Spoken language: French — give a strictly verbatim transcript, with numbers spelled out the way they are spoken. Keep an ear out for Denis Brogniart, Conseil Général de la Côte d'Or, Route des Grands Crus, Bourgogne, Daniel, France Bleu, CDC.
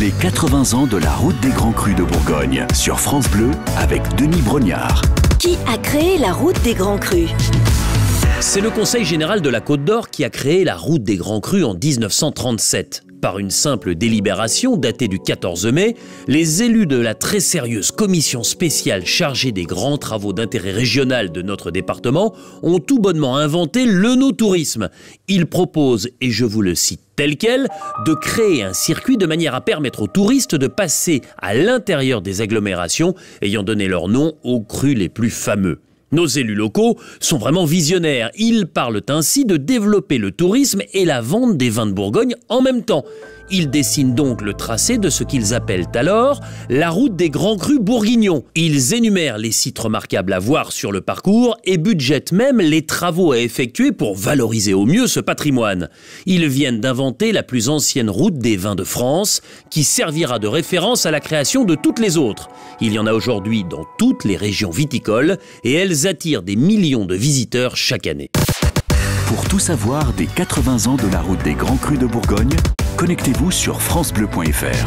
Les quatre-vingts ans de la Route des Grands Crus de Bourgogne, sur France Bleu, avec Denis Brogniart. Qui a créé la Route des Grands Crus ? C'est le Conseil Général de la Côte d'Or qui a créé la Route des Grands Crus en mille neuf cent trente-sept. Par une simple délibération datée du quatorze mai, les élus de la très sérieuse commission spéciale chargée des grands travaux d'intérêt régional de notre département ont tout bonnement inventé le no-tourisme. Ils proposent, et je vous le cite tel quel, de créer un circuit de manière à permettre aux touristes de passer à l'intérieur des agglomérations ayant donné leur nom aux crus les plus fameux. Nos élus locaux sont vraiment visionnaires. Ils parlent ainsi de développer le tourisme et la vente des vins de Bourgogne en même temps. Ils dessinent donc le tracé de ce qu'ils appellent alors la route des grands crus bourguignons. Ils énumèrent les sites remarquables à voir sur le parcours et budgètent même les travaux à effectuer pour valoriser au mieux ce patrimoine. Ils viennent d'inventer la plus ancienne route des vins de France qui servira de référence à la création de toutes les autres. Il y en a aujourd'hui dans toutes les régions viticoles et elles attirent des millions de visiteurs chaque année. Pour tout savoir des quatre-vingts ans de la route des Grands Crus de Bourgogne, connectez-vous sur francebleu point fr.